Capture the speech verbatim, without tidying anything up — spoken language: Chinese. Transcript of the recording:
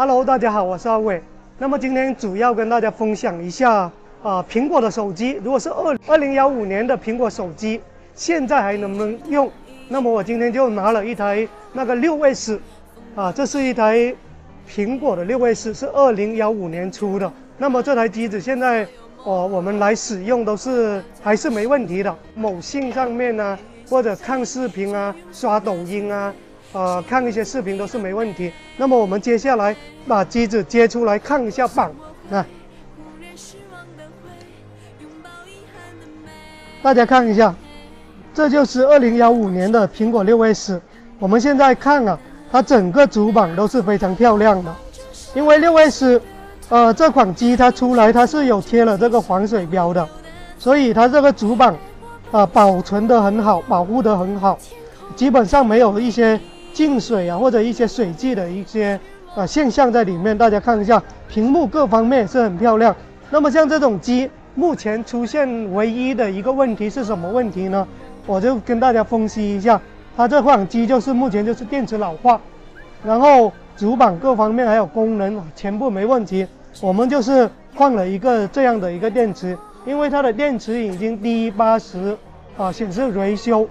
Hello， 大家好，我是二位。那么今天主要跟大家分享一下啊、呃，苹果的手机，如果是二二零幺五年的苹果手机，现在还能不能用？那么我今天就拿了一台那个六S， 啊，这是一台苹果的六S， 是二零幺五年出的。那么这台机子现在哦、呃，我们来使用都是还是没问题的。某信上面呢、啊，或者看视频啊，刷抖音啊。 呃，看一些视频都是没问题。那么我们接下来把机子接出来看一下榜啊，大家看一下，这就是二零一五年的苹果 六S。我们现在看啊，它整个主板都是非常漂亮的，因为 六S， 呃，这款机它出来它是有贴了这个防水标的，所以它这个主板啊、呃、保存得很好，保护得很好，基本上没有一些 进水啊，或者一些水迹的一些呃现象在里面，大家看一下，屏幕各方面是很漂亮。那么像这种机，目前出现唯一的一个问题是什么问题呢？我就跟大家分析一下，它这款机就是目前就是电池老化，然后主板各方面还有功能全部没问题，我们就是换了一个这样的一个电池，因为它的电池已经低于八十啊，显示维修。